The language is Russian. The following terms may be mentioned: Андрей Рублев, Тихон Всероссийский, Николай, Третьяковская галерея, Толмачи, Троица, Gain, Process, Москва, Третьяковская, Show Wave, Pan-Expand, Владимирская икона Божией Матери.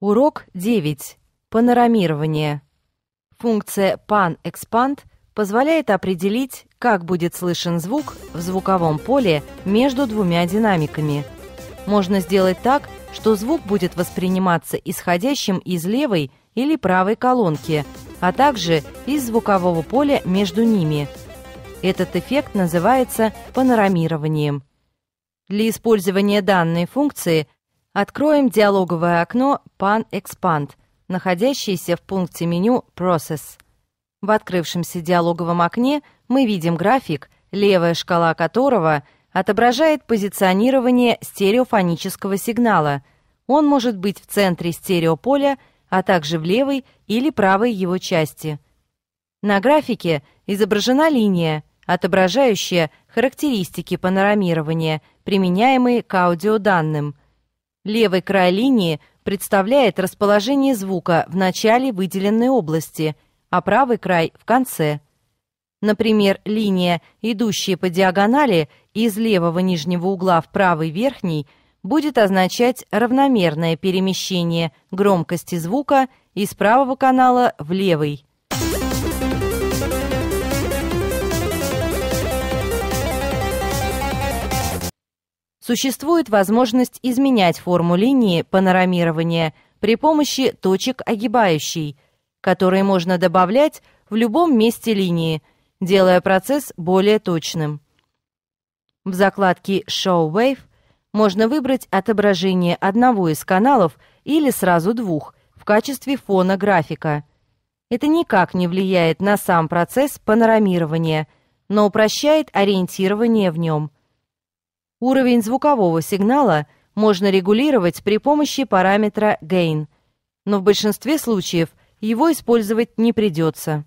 Урок 9. Панорамирование. Функция Pan-Expand позволяет определить, как будет слышен звук в звуковом поле между двумя динамиками. Можно сделать так, что звук будет восприниматься исходящим из левой или правой колонки, а также из звукового поля между ними. Этот эффект называется панорамированием. Для использования данной функции откроем диалоговое окно Pan-Expand, находящееся в пункте меню Process. В открывшемся диалоговом окне мы видим график, левая шкала которого отображает позиционирование стереофонического сигнала. Он может быть в центре стереополя, а также в левой или правой его части. На графике изображена линия, отображающая характеристики панорамирования, применяемые к аудиоданным. Левый край линии представляет расположение звука в начале выделенной области, а правый край — в конце. Например, линия, идущая по диагонали из левого нижнего угла в правый верхний, будет означать равномерное перемещение громкости звука из правого канала в левый. Существует возможность изменять форму линии панорамирования при помощи точек огибающей, которые можно добавлять в любом месте линии, делая процесс более точным. В закладке Show Wave можно выбрать отображение одного из каналов или сразу двух в качестве фона графика. Это никак не влияет на сам процесс панорамирования, но упрощает ориентирование в нем. Уровень звукового сигнала можно регулировать при помощи параметра Gain, но в большинстве случаев его использовать не придется.